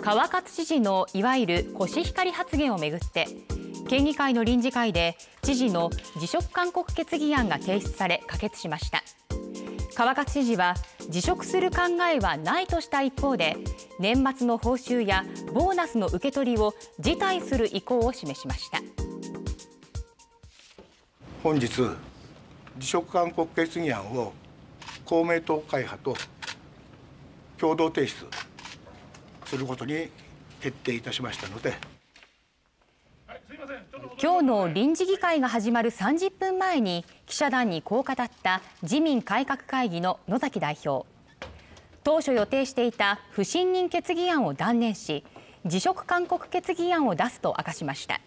川勝知事のいわゆるコシヒカリ発言をめぐって県議会の臨時会で知事の辞職勧告決議案が提出され可決しました。川勝知事は辞職する考えはないとした一方で、年末の報酬やボーナスの受け取りを辞退する意向を示しました。本日辞職勧告決議案を公明党会派と共同提出することに決定いたしましたので、今日の臨時議会が始まる30分前に記者団にこう語った自民改革会議の野崎代表。当初予定していた不信任決議案を断念し、辞職勧告決議案を出すと明かしました。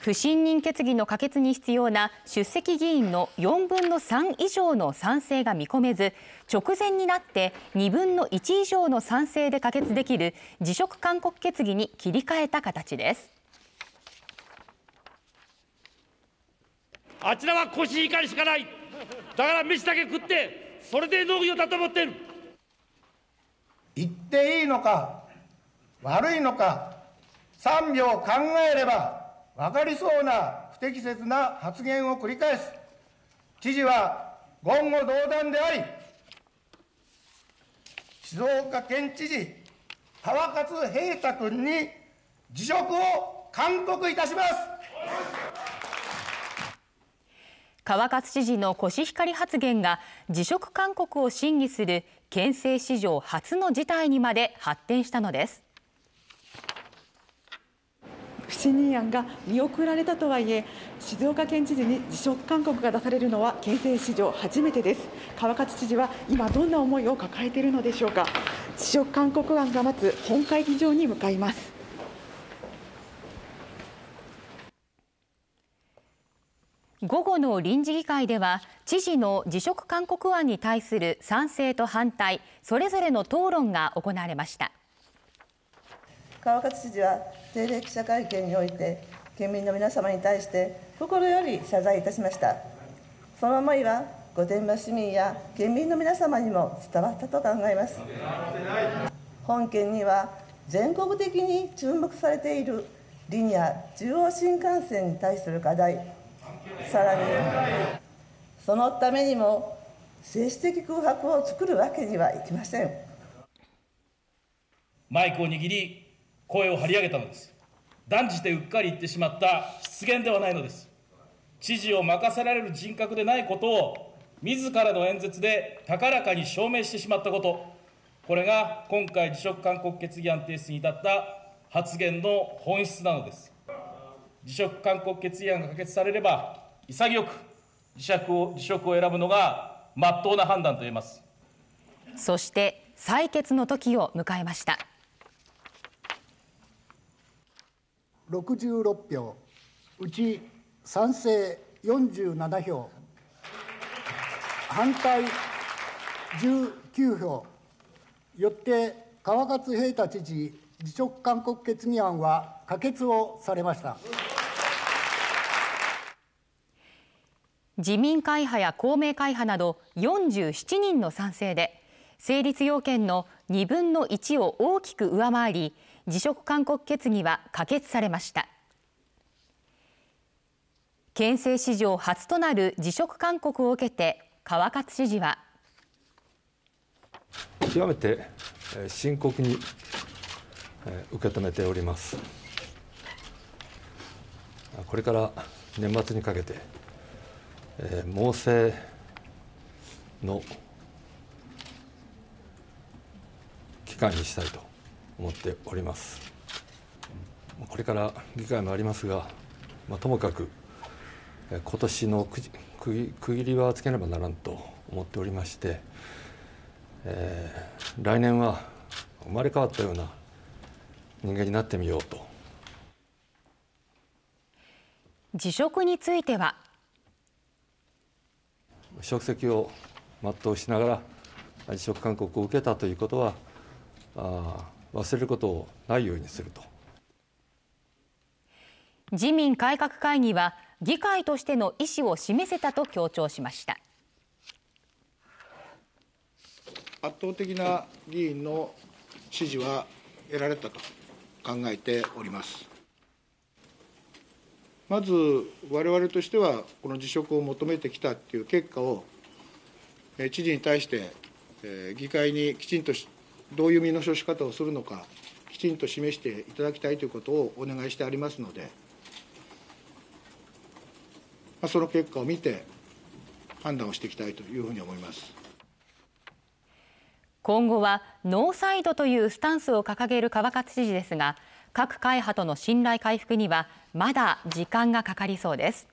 不信任決議の可決に必要な出席議員の4分の3以上の賛成が見込めず、直前になって2分の1以上の賛成で可決できる辞職勧告決議に切り替えた形です。あちらはコシヒカリしかない。だから飯だけ食って、それで農業だと思ってる。言っていいのか、悪いのか、3秒考えれば分かりそうな不適切な発言を繰り返す知事は言語道断であり、静岡県知事川勝平太君に辞職を勧告いたします。川勝知事のコシヒカリ発言が辞職勧告を審議する県政史上初の事態にまで発展したのです。不信任案が見送られたとはいえ、静岡県知事に辞職勧告が出されるのは県政史上初めてです。川勝知事は今どんな思いを抱えているのでしょうか。辞職勧告案が待つ本会議場に向かいます。午後の臨時議会では、知事の辞職勧告案に対する賛成と反対、それぞれの討論が行われました。川勝知事は定例記者会見において県民の皆様に対して心より謝罪いたしました。その思いは御殿場市民や県民の皆様にも伝わったと考えます。本県には全国的に注目されているリニア中央新幹線に対する課題、さらにそのためにも政治的空白を作るわけにはいきません。マイクを握り声を張り上げたのです。断じてうっかり言ってしまった失言ではないのです。知事を任せられる人格でないことを自らの演説で高らかに証明してしまったこと、これが今回辞職勧告決議案提出に至った発言の本質なのです。辞職勧告決議案が可決されれば、潔く辞職を選ぶのが真っ当な判断と言えます。そして採決の時を迎えました。66票、うち賛成47票、反対19票、よって川勝平太知事辞職勧告決議案は可決をされました。自民会派や公明会派など47人の賛成で、成立要件の2分の1を大きく上回り、辞職勧告決議は可決されました。県政史上初となる辞職勧告を受けて、川勝知事は極めて深刻に受け止めております。これから年末にかけて猛省の期間にしたいと思っております。これから議会もありますが、ともかく今年の区切りはつけねばならんと思っておりまして、来年は生まれ変わったような人間になってみようと。辞職については職責を全うしながら辞職勧告を受けたということは忘れることをないようにすると。自民改革会議は議会としての意思を示せたと強調しました。圧倒的な議員の支持は得られたと考えております。まず我々としては、この辞職を求めてきたという結果を、知事に対して、議会にきちんとどういう身の処し方をするのか、きちんと示していただきたいということをお願いしてありますので、その結果を見て、判断をしていきたいというふうに思います。今後はノーサイドというスタンスを掲げる川勝知事ですが、各会派との信頼回復にはまだ時間がかかりそうです。